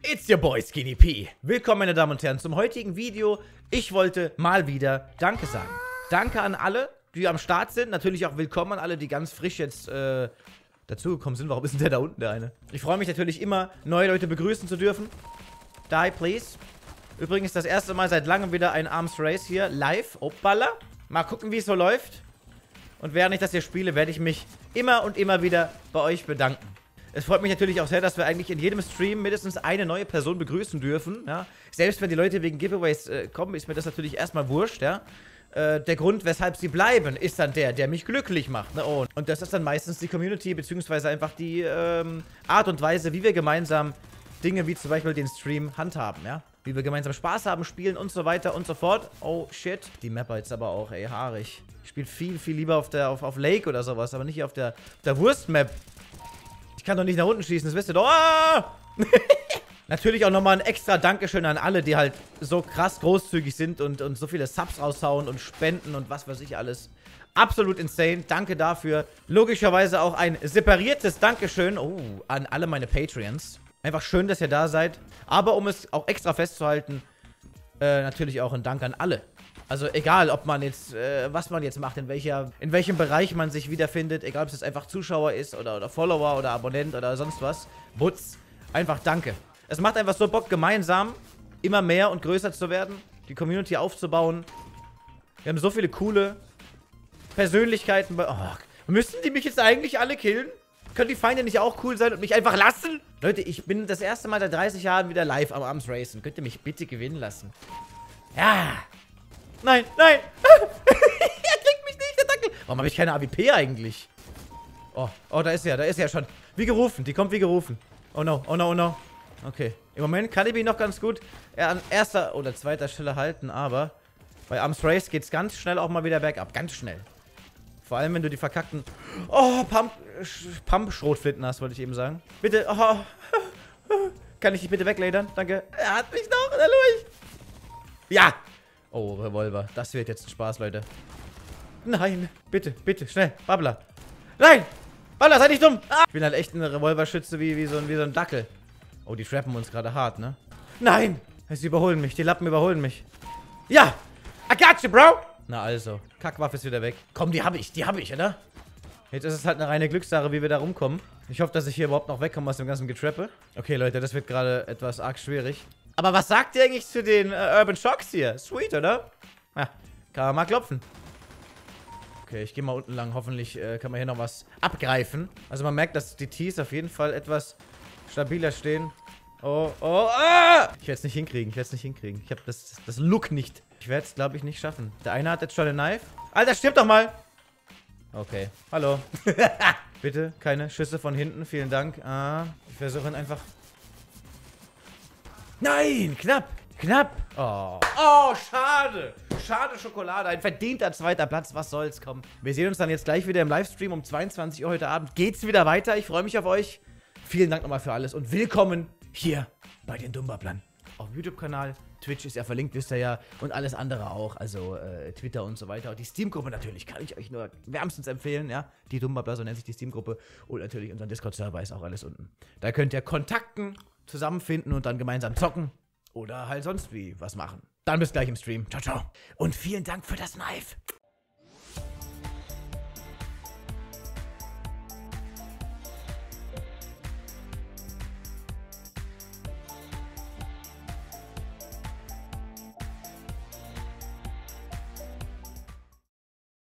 It's your boy Skinny P. Willkommen, meine Damen und Herren, zum heutigen Video. Ich wollte mal wieder Danke sagen. Danke an alle, die am Start sind. Natürlich auch willkommen an alle, die ganz frisch jetzt dazugekommen sind. Warum ist denn der da unten, der eine? Ich freue mich natürlich immer, neue Leute begrüßen zu dürfen. Die, please. Übrigens das erste Mal seit langem wieder ein Arms Race hier live. Hoppala. Mal gucken, wie es so läuft. Und während ich das hier spiele, werde ich mich immer und immer wieder bei euch bedanken. Es freut mich natürlich auch sehr, dass wir eigentlich in jedem Stream mindestens eine neue Person begrüßen dürfen. Ja? Selbst wenn die Leute wegen Giveaways kommen, ist mir das natürlich erstmal wurscht. Ja? Der Grund, weshalb sie bleiben, ist dann der mich glücklich macht. Ne? Oh. Und das ist dann meistens die Community, beziehungsweise einfach die Art und Weise, wie wir gemeinsam Dinge wie zum Beispiel den Stream handhaben. Ja? Wie wir gemeinsam Spaß haben, spielen und so weiter und so fort. Oh, shit. Die Map war jetzt aber auch, ey, haarig. Ich spiele viel lieber auf Lake oder sowas, aber nicht hier auf der Wurst-Map. Ich kann doch nicht nach unten schießen, das wisst ihr doch. Oh! Natürlich auch nochmal ein extra Dankeschön an alle, die halt so krass großzügig sind und so viele Subs raushauen und spenden und was weiß ich alles. Absolut insane. Danke dafür. Logischerweise auch ein separiertes Dankeschön an alle meine Patreons. Einfach schön, dass ihr da seid. Aber um es auch extra festzuhalten, natürlich auch ein Dank an alle. Also egal, ob man jetzt, was man jetzt macht, in welchem Bereich man sich wiederfindet, egal ob es jetzt einfach Zuschauer ist oder Follower oder Abonnent oder sonst was, Butz, einfach danke. Es macht einfach so Bock, gemeinsam immer mehr und größer zu werden, die Community aufzubauen. Wir haben so viele coole Persönlichkeiten. Müssen die mich jetzt eigentlich alle killen? Können die Feinde nicht auch cool sein und mich einfach lassen? Leute, ich bin das erste Mal seit 30 Jahren wieder live am Arms Racen. Könnt ihr mich bitte gewinnen lassen? Ja! Nein, nein! Er kriegt mich nicht, der Dackel! Warum habe ich keine AWP eigentlich? Oh, da ist er schon. Wie gerufen, die kommt wie gerufen. Oh no, oh no, oh no. Okay, im Moment kann ich mich noch ganz gut an erster oder zweiter Stelle halten, aber bei Arms Race geht's ganz schnell auch mal wieder bergab. Ganz schnell. Vor allem, wenn du die verkackten... Oh, Pump-Schrotflinten hast, wollte ich eben sagen. Bitte, oh. Kann ich dich bitte wegledern? Danke. Er hat mich noch, da durch. Ja! Oh, Revolver. Das wird jetzt ein Spaß, Leute. Nein. Bitte, schnell. Babbler. Nein! Babbler, sei nicht dumm! Ah! Ich bin halt echt ein Revolverschütze wie so ein Dackel. Oh, die trappen uns gerade hart, ne? Nein! Sie überholen mich. Die Lappen überholen mich. Ja! I got you, bro! Na also. Kackwaffe ist wieder weg. Komm, die hab ich, oder? Jetzt ist es halt eine reine Glückssache, wie wir da rumkommen. Ich hoffe, dass ich hier überhaupt noch wegkomme aus dem ganzen Getrappe. Okay, Leute, das wird gerade etwas arg schwierig. Aber was sagt ihr eigentlich zu den Urban Shocks hier? Sweet, oder? Ja, kann man mal klopfen. Okay, ich gehe mal unten lang. Hoffentlich kann man hier noch was abgreifen. Also man merkt, dass die Tees auf jeden Fall etwas stabiler stehen. Oh. Ich werde es nicht hinkriegen. Ich habe das Look nicht. Ich werde es, glaube ich, nicht schaffen. Der eine hat jetzt schon den Knife. Alter, stirb doch mal! Okay, hallo. Bitte keine Schüsse von hinten, vielen Dank. Ich versuche ihn einfach... Nein, knapp. Oh, schade. Schade Schokolade. Ein verdienter zweiter Platz. Was soll's, komm. Wir sehen uns dann jetzt gleich wieder im Livestream um 22 Uhr heute Abend. Geht's wieder weiter. Ich freue mich auf euch. Vielen Dank nochmal für alles und willkommen hier bei den Dummbablern. Auf dem YouTube-Kanal. Twitch ist ja verlinkt, wisst ihr ja. Und alles andere auch. Also Twitter und so weiter. Und die Steam-Gruppe natürlich kann ich euch nur wärmstens empfehlen. Ja, die Dummbabler, so nennt sich die Steam-Gruppe. Und natürlich unseren Discord-Server ist auch alles unten. Da könnt ihr kontakten, zusammenfinden und dann gemeinsam zocken. Oder halt sonst wie was machen. Dann bis gleich im Stream. Ciao, ciao. Und vielen Dank für das Knife.